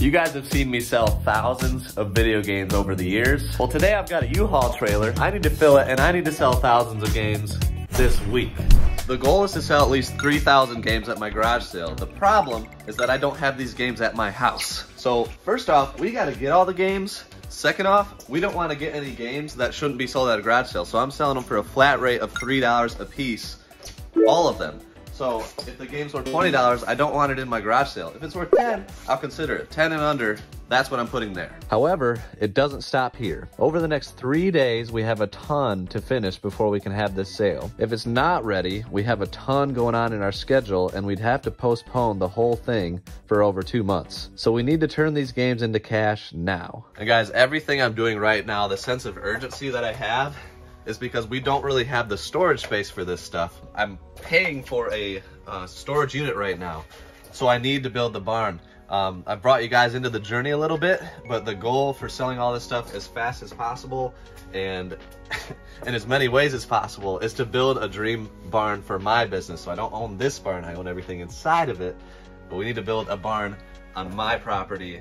You guys have seen me sell thousands of video games over the years. Well, today I've got a U-Haul trailer. I need to fill it and I need to sell thousands of games this week. The goal is to sell at least 3,000 games at my garage sale. The problem is that I don't have these games at my house. So first off, we gotta get all the games. Second off, we don't wanna get any games that shouldn't be sold at a garage sale. So I'm selling them for a flat rate of $3 a piece, all of them. So if the game's worth $20, I don't want it in my garage sale. If it's worth 10, I'll consider it. 10 and under, that's what I'm putting there. However, it doesn't stop here. Over the next 3 days, we have a ton to finish before we can have this sale. If it's not ready, we have a ton going on in our schedule and we'd have to postpone the whole thing for over 2 months. So we need to turn these games into cash now. And guys, everything I'm doing right now, the sense of urgency that I have is because we don't really have the storage space for this stuff. I'm paying for a storage unit right now, so I need to build the barn. I brought you guys into the journey a little bit, but the goal for selling all this stuff as fast as possible and in as many ways as possible is to build a dream barn for my business. So I don't own this barn, I own everything inside of it, but we need to build a barn on my property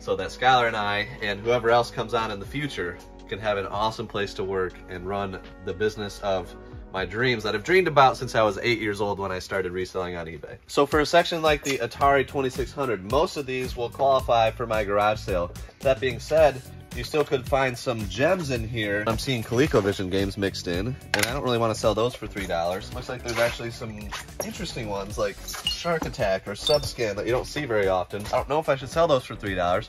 so that Skylar and I and whoever else comes on in the future can have an awesome place to work and run the business of my dreams that I've dreamed about since I was 8 years old when I started reselling on eBay. So for a section like the Atari 2600, most of these will qualify for my garage sale. That being said, you still could find some gems in here. I'm seeing ColecoVision games mixed in, and I don't really want to sell those for $3. Looks like there's actually some interesting ones like Shark Attack or Subskin that you don't see very often. I don't know if I should sell those for $3.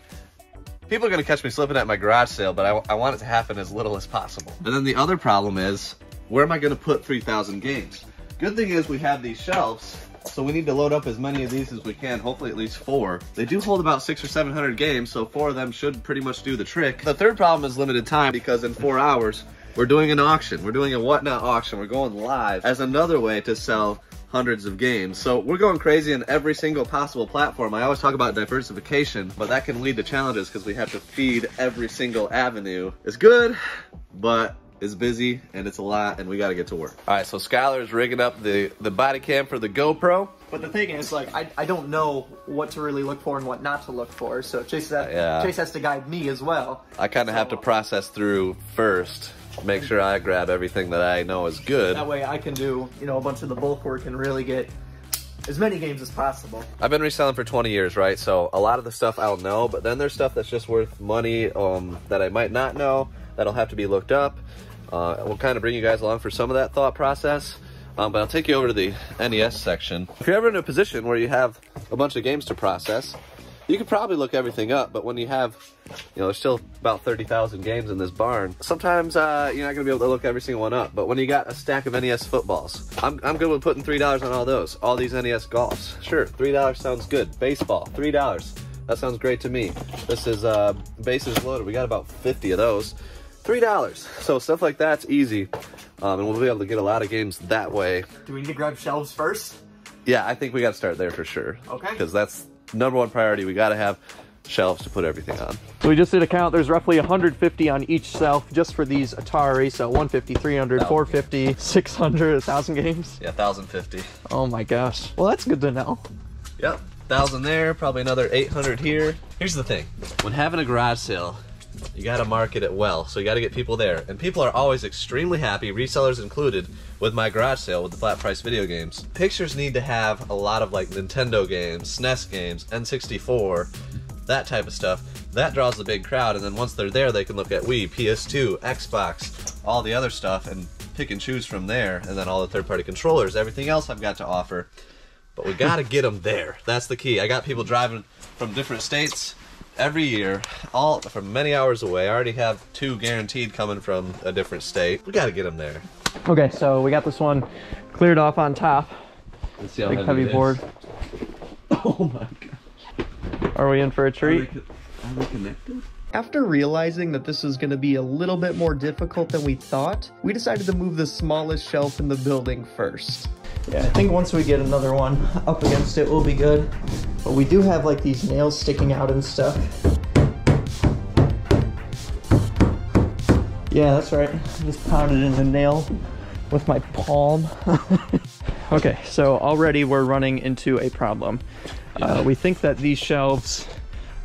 People are gonna catch me slipping at my garage sale, but I want it to happen as little as possible. And then the other problem is, where am I gonna put 3,000 games? Good thing is we have these shelves, so we need to load up as many of these as we can, hopefully at least four. They do hold about 600 or 700 games, so four of them should pretty much do the trick. The third problem is limited time, because in 4 hours, we're doing an auction. We're doing a whatnot auction. We're going live as another way to sell hundreds of games. So we're going crazy in every single possible platform. I always talk about diversification, but that can lead to challenges because we have to feed every single avenue. It's good, but it's busy and it's a lot and we got to get to work. All right, so Skylar's rigging up the body cam for the GoPro. But the thing is, like, I don't know what to really look for and what not to look for, so Chase has to guide me as well. I kind of have to process through first. Make sure I grab everything that I know is good. That way I can do, you know, a bunch of the bulk work and really get as many games as possible. I've been reselling for 20 years, right? So a lot of the stuff I'll know, but then there's stuff that's just worth money that I might not know, that'll have to be looked up. We'll kind of bring you guys along for some of that thought process, but I'll take you over to the NES section. If you're ever in a position where you have a bunch of games to process, you could probably look everything up, but when you have, you know, there's still about 30,000 games in this barn, sometimes you're not going to be able to look every single one up, but when you got a stack of NES footballs, I'm good with putting $3 on all those. All these NES golfs, sure, $3 sounds good. Baseball, $3, that sounds great to me. This is bases loaded, we got about 50 of those. $3, so stuff like that's easy, and we'll be able to get a lot of games that way. Do we need to grab shelves first? Yeah, I think we got to start there for sure. Okay. Because that's number one priority, we gotta have shelves to put everything on. So we just did a count, there's roughly 150 on each shelf just for these Atari, so 150, 300, 450, 600, 1,000 games? Yeah, 1,050. Oh my gosh, well that's good to know. Yep, 1,000 there, probably another 800 here. Here's the thing, when having a garage sale, you gotta market it well, so you gotta get people there. And people are always extremely happy, resellers included, with my garage sale with the flat price video games. Pictures need to have a lot of like Nintendo games, SNES games, N64, that type of stuff. That draws the big crowd, and then once they're there, they can look at Wii, PS2, Xbox, all the other stuff, and pick and choose from there, and then all the third-party controllers, everything else I've got to offer. But we gotta get them there. That's the key. I got people driving from different states every year, all from many hours away. I already have two guaranteed coming from a different state. We got to get them there. Okay, so we got this one cleared off on top. Let's see how big heavy board. Oh my gosh. Are we in for a treat? Are they connected? After realizing that this was going to be a little bit more difficult than we thought, we decided to move the smallest shelf in the building first. Yeah, I think once we get another one up against it, we'll be good. But we do have like these nails sticking out and stuff. Yeah, that's right. I just pounded in the nail with my palm. Okay, so already we're running into a problem. We think that these shelves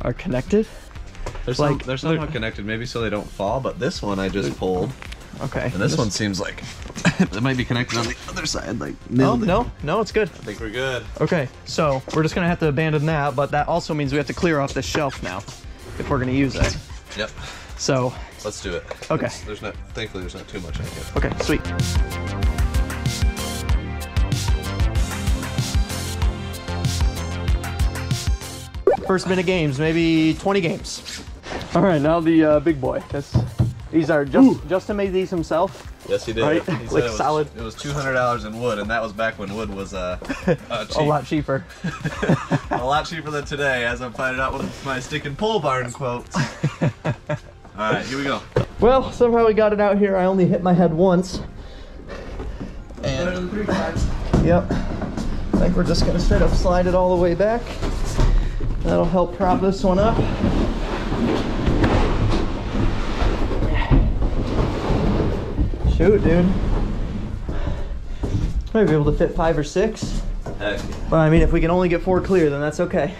are connected? They're somehow connected, maybe so they don't fall, but this one I just pulled. Okay. And this one seems like it might be connected on the other side, like... No, no, no, it's good. I think we're good. Okay, so we're just going to have to abandon that, but that also means we have to clear off this shelf now if we're going to use it. Yep. So... let's do it. Okay. There's not, thankfully, there's not too much in here. Okay, sweet. First minute games, maybe 20 games. All right, now the big boy. These are Justin made these himself. Yes, he did. Right? He like solid. It was $200 in wood, and that was back when wood was cheap. A lot cheaper. A lot cheaper than today, as I'm finding out with my stick and pole barn quotes. All right, here we go. Well, somehow we got it out here. I only hit my head once. And 3 times. Yep. I think we're just gonna straight up slide it all the way back. That'll help prop this one up. Shoot, dude. Might be able to fit 5 or 6. Heck yeah. But I mean, if we can only get 4 clear, then that's okay.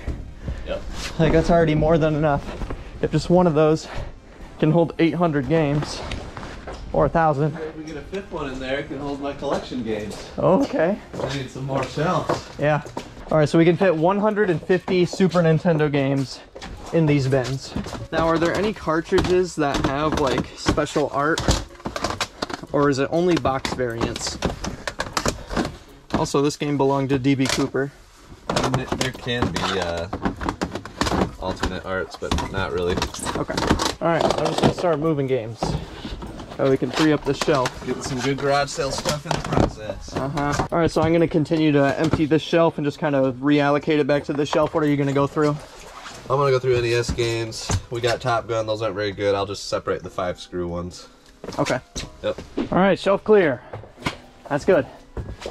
Yep. Like, that's already more than enough. If just one of those can hold 800 games, or 1,000. If we get a 5th one in there, it can hold my collection games. Okay. I need some more shelves. Yeah. All right, so we can fit 150 Super Nintendo games in these bins. Now, are there any cartridges that have like special art, or is it only box variants? Also, this game belonged to DB Cooper. I mean, there can be alternate arts, but not really. Okay. All right, I'm just gonna start moving games. Oh, we can free up the shelf. Get some good garage sale stuff in the process. Uh-huh. All right, so I'm gonna continue to empty this shelf and just kind of reallocate it back to the shelf. What are you gonna go through? I'm gonna go through NES games. We got Top Gun, those aren't very good. I'll just separate the 5-screw ones. Okay. Yep. All right, shelf clear. That's good.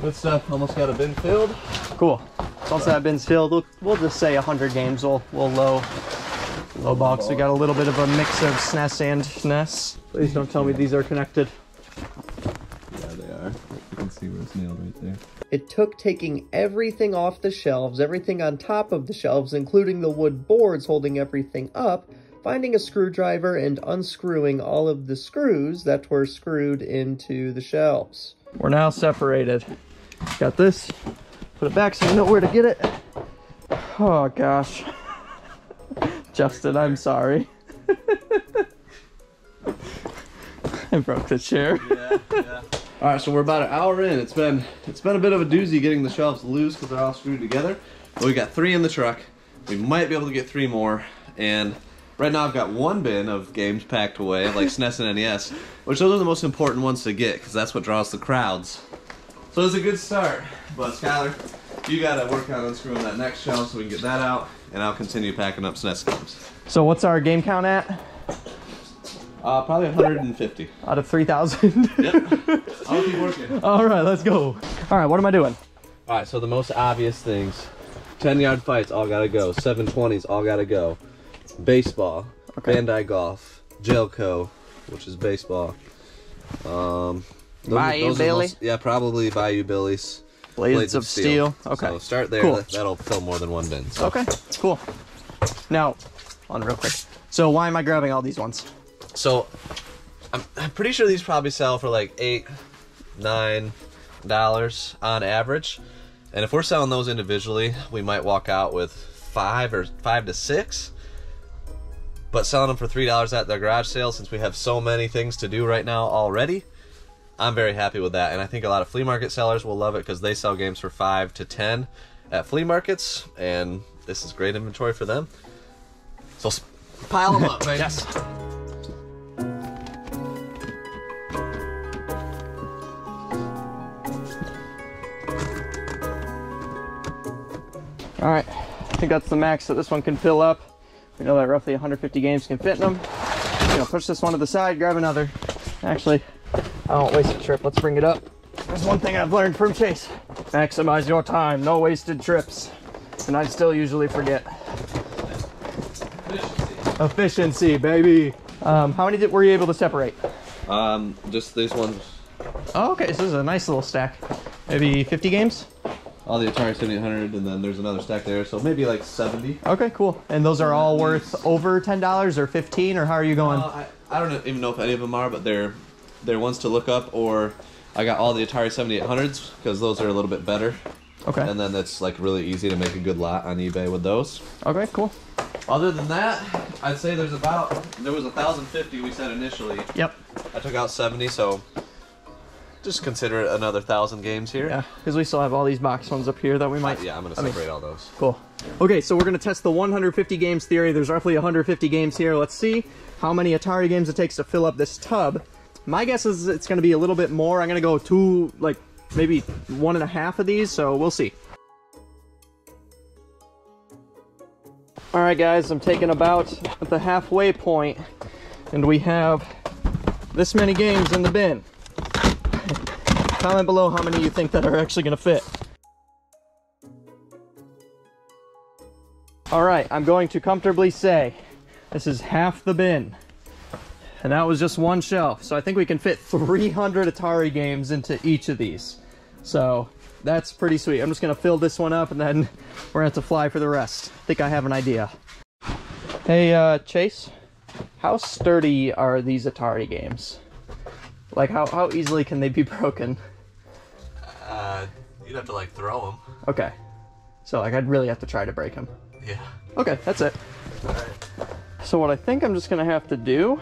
Good stuff, almost got a bin filled. Cool, once that bin's filled, we'll just say 100 games, we'll low box. We got a little bit of a mix of SNES and NES. Please don't tell me these are connected. Yeah, they are. You can see where it's nailed right there. It took taking everything off the shelves, everything on top of the shelves, including the wood boards holding everything up, finding a screwdriver and unscrewing all of the screws that were screwed into the shelves. We're now separated. Got this. Put it back so you know where to get it. Oh, gosh. Justin, I'm sorry. I broke the chair. Yeah, yeah. All right, so we're about an hour in. It's been a bit of a doozy getting the shelves loose because they're all screwed together. But we got 3 in the truck. We might be able to get 3 more. And right now I've got 1 bin of games packed away, like SNES and NES, which those are the most important ones to get because that's what draws the crowds. So it's a good start. But Skyler, you gotta work on unscrewing that next shelf so we can get that out, and I'll continue packing up SNES games. So what's our game count at? Probably 150. Out of 3,000? Yep. I'll keep working. All right, let's go. All right, what am I doing? All right, so the most obvious things. 10-yard fights, all gotta go. 720s, all gotta go. Baseball, okay. Bandai Golf, Jelco, which is baseball. Bayou Billy? Most, yeah, probably Bayou Billy's. Blades of Steel. Okay. So start there. Cool. That'll fill more than 1 bin. So. Okay. Cool. Now, on real quick. So why am I grabbing all these ones? So I'm pretty sure these probably sell for like $8, $9 on average. And if we're selling those individually, we might walk out with 5 to 6. But selling them for $3 at their garage sale, since we have so many things to do right now already, I'm very happy with that, and I think a lot of flea market sellers will love it because they sell games for 5 to 10 at flea markets, and this is great inventory for them. So pile them up, baby. Yes. All right, I think that's the max that this one can fill up. We know that roughly 150 games can fit in them. You know, push this one to the side, grab another. Actually, I won't waste a trip. Let's bring it up. There's one thing I've learned from Chase. Maximize your time. No wasted trips. And I still usually forget. Efficiency, baby. How many were you able to separate? Just these ones. Oh, okay. So this is a nice little stack. Maybe 50 games? all the Atari 7800, and then there's another stack there, so maybe like 70. Okay, cool. And those are all worth over $10 or 15, or how are you going? I don't even know if any of them are, but they're ones to look up, or I got all the Atari 7800s because those are a little bit better. Okay. And then it's like really easy to make a good lot on eBay with those. Okay, cool. Other than that, I'd say there's about, there was 1,050 we said initially. Yep. I took out 70, so just consider it another 1,000 games here. Yeah, because we still have all these box ones up here that we might... yeah, I'm going to separate all those. Cool. Okay, so we're going to test the 150 games theory. There's roughly 150 games here. Let's see how many Atari games it takes to fill up this tub. My guess is it's going to be a little bit more. I'm going to go two, like, maybe 1.5 of these, so we'll see. All right, guys, I'm taking about at the halfway point, and we have this many games in the bin. Comment below how many you think that are actually going to fit. All right, I'm going to comfortably say this is half the bin. And that was just one shelf. So I think we can fit 300 Atari games into each of these. So that's pretty sweet. I'm just going to fill this one up and then we're going to have to fly for the rest. I think I have an idea. Hey, Chase, how sturdy are these Atari games? Like, how easily can they be broken? You'd have to, like, throw them. Okay. So, like, I'd really have to try to break them. Yeah. Okay, that's it. All right. So what I think I'm just going to have to do...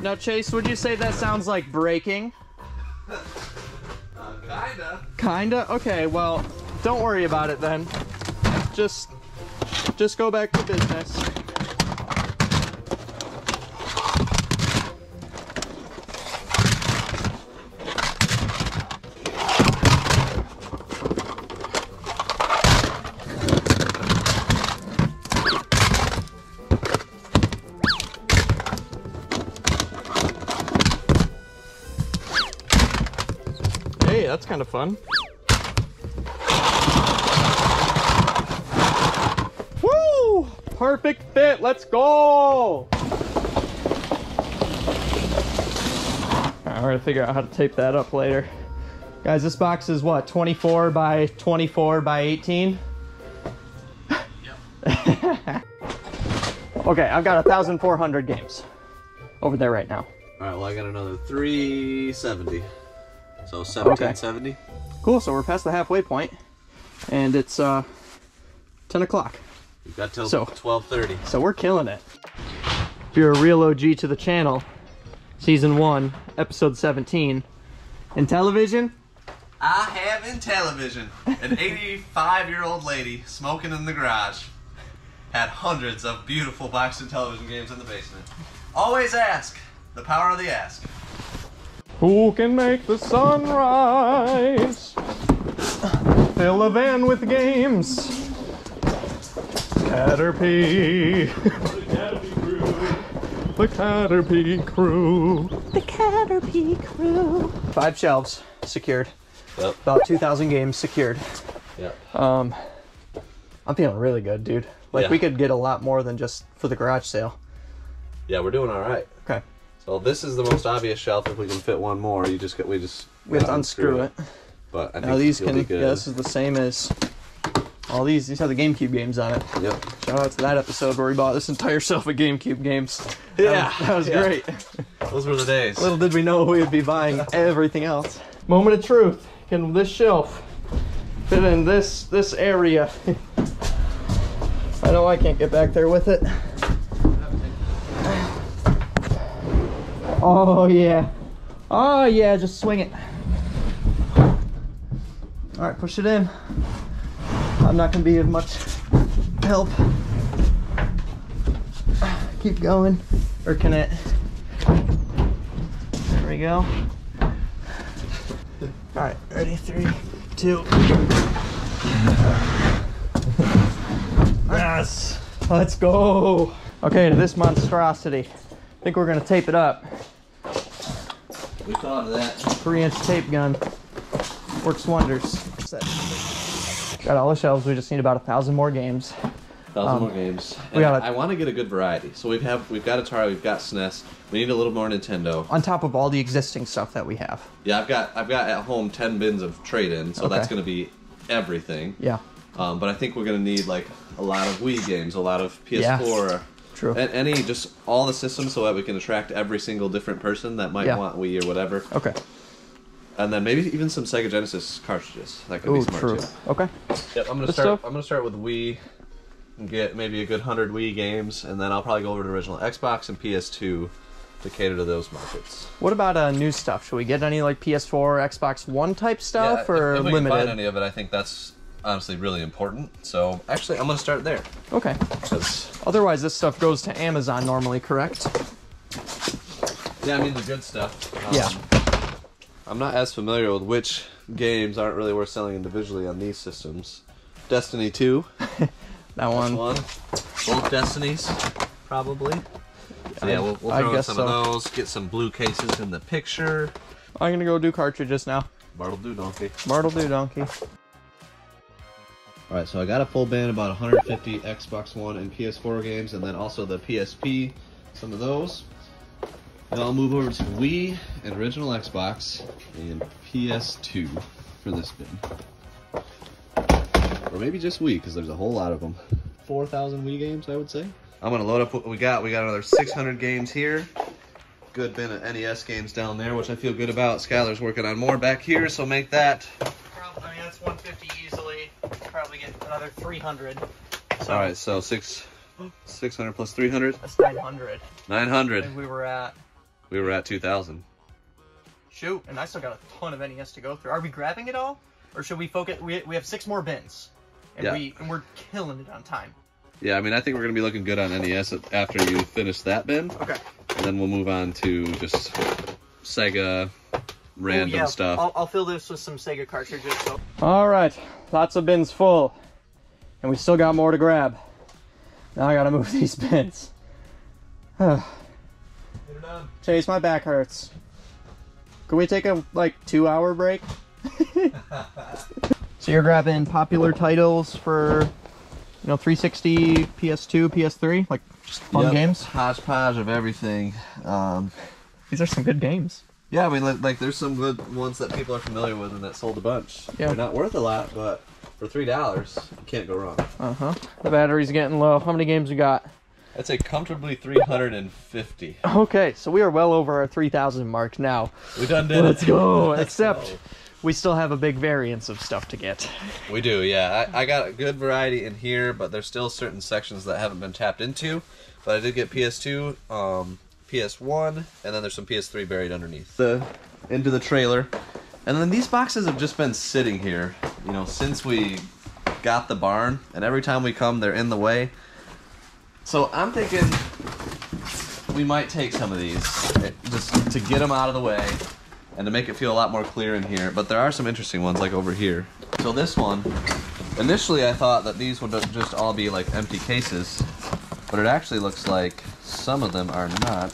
Now, Chase, would you say that sounds like breaking? Kinda. Kinda? Okay, well, don't worry about it then. Just go back to business. Hey, that's kind of fun. Perfect fit, let's go! All right, we're gonna figure out how to tape that up later. Guys, this box is what, 24 by 24 by 18? Yep. Okay, I've got 1,400 games over there right now. All right, well, I got another 370. So 1770. Okay. Cool, so we're past the halfway point, and it's 10 o'clock. We've got till 12:30. So we're killing it. If you're a real OG to the channel, Season 1, Episode 17, Intellivision? I have Intellivision. An 85-year-old lady smoking in the garage had hundreds of beautiful box Intellivision games in the basement. Always ask. The power of the ask. Who can make the sun rise? Fill a van with games. Caterpie. The Caterpie crew. The Caterpie crew. 5 shelves secured. Yep. About 2,000 games secured. Yep. I'm feeling really good, dude. Like, yeah. We could get a lot more than just for the garage sale. Yeah, we're doing all right. Okay. So this is the most obvious shelf. If we can fit one more, you just get we have to unscrew it. But I think these can. Yeah, this is the same as. All these have the GameCube games on it. Yep. Shout out to that episode where we bought this entire shelf of GameCube games. Yeah. That was great. Those were the days. Little did we know we would be buying everything else. Moment of truth. Can this shelf fit in this area? I know I can't get back there with it. Oh, yeah. Oh, yeah. Just swing it. All right. Push it in. I'm not going to be of much help. Keep going. Or can it? There we go. All right, ready? 3, 2. Yes, let's go. Okay, to this monstrosity. I think we're going to tape it up. We thought of that. 3-inch tape gun. Works wonders. Got all the shelves, we just need about 1,000 more games. 1,000 more games. And I want to get a good variety. So we've got Atari, we've got SNES. We need a little more Nintendo. On top of all the existing stuff that we have. Yeah, I've got at home 10 bins of trade-in, so that's going to be everything. Yeah. But I think we're going to need like a lot of Wii games, a lot of PS4. Yeah. True. And any, just all the systems, so that we can attract every single different person that might want Wii or whatever. Okay. And then maybe even some Sega Genesis cartridges. That could be smart too. Okay. Yep. I'm gonna start with Wii. And get maybe a good 100 Wii games, and then I'll probably go over to original Xbox and PS2 to cater to those markets. What about new stuff? Should we get any like PS4, or Xbox One type stuff, or if we limited? Can find any of it, I think that's honestly really important. So actually, I'm gonna start there. Okay. Otherwise, this stuff goes to Amazon normally, correct? Yeah, I mean the good stuff. I'm not as familiar with which games aren't really worth selling individually on these systems. Destiny 2. That one. Both Destinies, probably. So yeah, we'll throw in some of those, get some blue cases in the picture. I'm going to go do cartridges now. Bartle do donkey. Bartle do donkey. Alright, so I got a full bin, about 150 Xbox One and PS4 games, and then also the PSP, some of those. Now I'll move over to Wii and original Xbox and PS2 for this bin. Or maybe just Wii, because there's a whole lot of them. 4,000 Wii games, I would say. I'm going to load up what we got. We got another 600 games here. Good bin of NES games down there, which I feel good about. Skylar's working on more back here, so make that. I mean, that's 150 easily. Probably get another 300. So. Alright, so 600 plus 300? That's 900. 900. We were at 2,000. Shoot, and I still got a ton of NES to go through. Are we grabbing it all? Or should we focus? We have 6 more bins. And we're killing it on time. Yeah, I mean, I think we're going to be looking good on NES after you finish that bin. Okay. And then we'll move on to just Sega random stuff. I'll fill this with some Sega cartridges. So. All right, lots of bins full. And we still got more to grab. Now I got to move these bins. Chase, my back hurts. Can we take a, like, 2-hour break? So you're grabbing popular titles for, you know, 360, PS2, PS3, like just fun games? Hodgepodge of everything. These are some good games. Yeah, I mean, like there's some good ones that people are familiar with and that sold a bunch. Yeah. They're not worth a lot, but for $3, you can't go wrong. Uh-huh. The battery's getting low. How many games we got? I'd say comfortably 350. Okay, so we are well over our 3,000 mark now. We done did it. Let's go, except... We still have a big variance of stuff to get. We do, yeah. I got a good variety in here, but there's still certain sections that haven't been tapped into. But I did get PS2, PS1, and then there's some PS3 buried underneath. Into the trailer. And then these boxes have just been sitting here, you know, since we got the barn. And every time we come, they're in the way. So I'm thinking we might take some of these just to get them out of the way. And to make it feel a lot more clear in here, but there are some interesting ones like over here. So this one, initially I thought that these would just all be like empty cases, but it actually looks like some of them are not.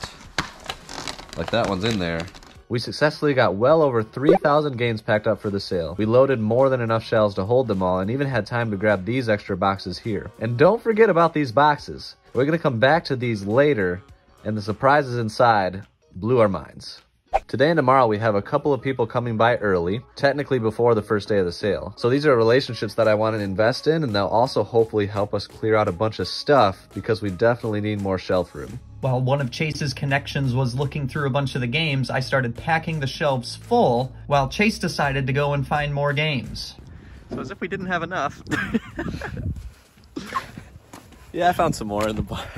Like that one's in there. We successfully got well over 3,000 games packed up for the sale. We loaded more than enough shelves to hold them all and even had time to grab these extra boxes here. And don't forget about these boxes. We're gonna come back to these later, and the surprises inside blew our minds. Today and tomorrow we have a couple of people coming by early, technically before the first day of the sale. So these are relationships that I want to invest in, and they'll also hopefully help us clear out a bunch of stuff because we definitely need more shelf room. While one of Chase's connections was looking through a bunch of the games, I started packing the shelves full while Chase decided to go and find more games. So as if we didn't have enough. Yeah, I found some more in the barn.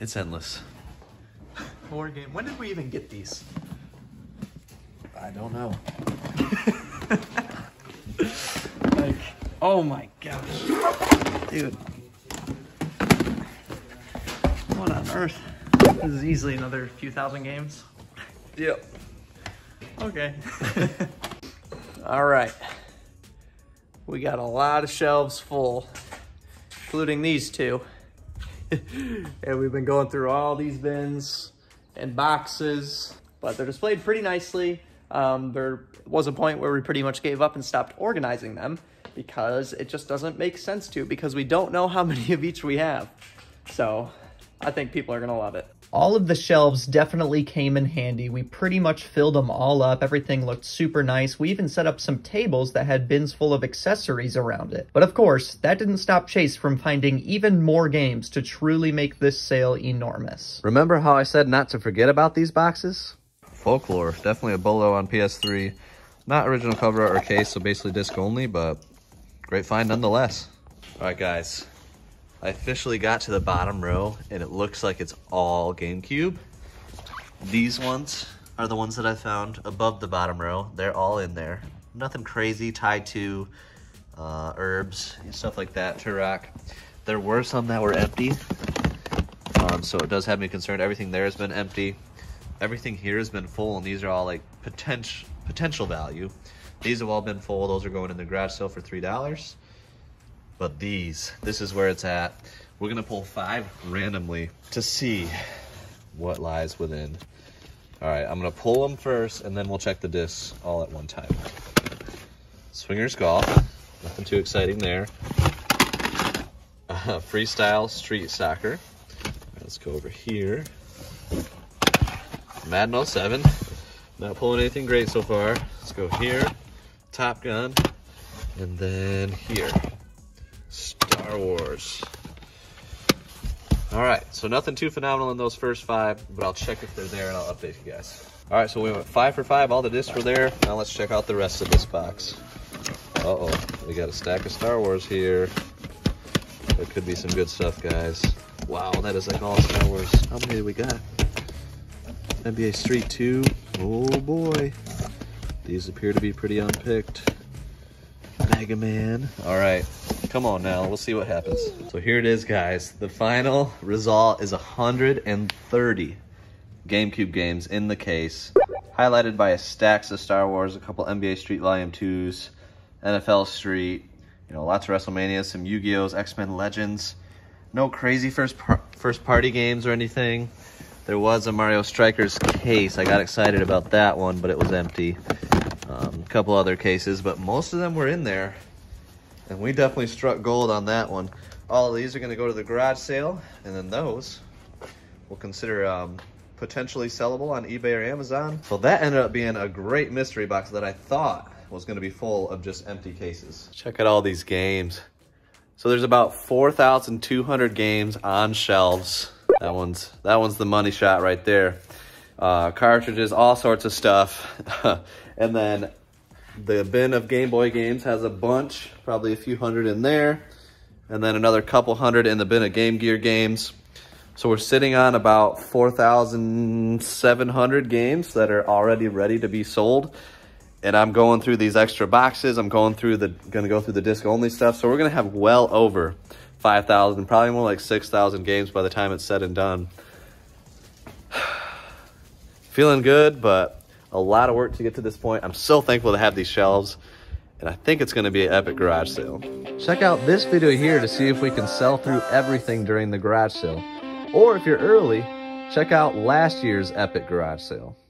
It's endless. Board game. When did we even get these? I don't know. Like, oh my gosh. Dude. What on earth? This is easily another few thousand games. Yep. Okay. Alright. We got a lot of shelves full, including these two. And we've been going through all these bins and boxes, but they're displayed pretty nicely. There was a point where we pretty much gave up and stopped organizing them because it just doesn't make sense to, because we don't know how many of each we have. So I think people are gonna love it. All of the shelves definitely came in handy. We pretty much filled them all up. Everything looked super nice. We even set up some tables that had bins full of accessories around it. But of course, that didn't stop Chase from finding even more games to truly make this sale enormous. Remember how I said not to forget about these boxes? Folklore, definitely a bolo on PS3. Not original cover art or case, so basically disc only, but great find nonetheless. All right, guys. I officially got to the bottom row, and it looks like it's all GameCube. These ones are the ones that I found above the bottom row. They're all in there. Nothing crazy tied to herbs and stuff like that, Turok. There were some that were empty, so it does have me concerned. Everything there has been empty. Everything here has been full, and these are all like potential value. These have all been full. Those are going in the garage sale for $3. But this is where it's at. We're gonna pull 5 randomly to see what lies within. All right, I'm gonna pull them first and then we'll check the discs all at one time. Swingers Golf, nothing too exciting there. Freestyle Street Soccer. All right, let's go over here. Madden 07, not pulling anything great so far. Let's go here, Top Gun, and then here. Star Wars. All right, so nothing too phenomenal in those first 5, but I'll check if they're there and I'll update you guys. All right, so we went 5 for 5. All the discs were there. Now let's check out the rest of this box. Uh-oh, we got a stack of Star Wars here. There could be some good stuff, guys. Wow, that is like all Star Wars. How many do we got? NBA Street 2. Oh boy. These appear to be pretty unpicked. Mega Man. All right. Come on now, we'll see what happens. So here it is, guys. The final result is 130 GameCube games in the case, highlighted by a stacks of Star Wars, a couple NBA Street Volume 2s, NFL Street, you know, lots of WrestleMania, some Yu-Gi-Ohs, X-Men Legends. No crazy first party games or anything. There was a Mario Strikers case. I got excited about that one, but it was empty. A couple other cases, but most of them were in there. And we definitely struck gold on that one. All of these are gonna go to the garage sale, and then those we'll consider potentially sellable on eBay or Amazon. So that ended up being a great mystery box that I thought was gonna be full of just empty cases. Check out all these games. So there's about 4,200 games on shelves. That one's the money shot right there. Cartridges, all sorts of stuff. And then the bin of Game Boy games has a bunch, probably a few hundred in there, and then another couple hundred in the bin of Game Gear games. So we're sitting on about 4,700 games that are already ready to be sold. And I'm going through these extra boxes. I'm going through the disc only stuff. So we're gonna have well over 5,000, probably more like 6,000 games by the time it's said and done. Feeling good, but a lot of work to get to this point. I'm so thankful to have these shelves, and I think it's gonna be an epic garage sale. Check out this video here to see if we can sell through everything during the garage sale. Or if you're early, check out last year's epic garage sale.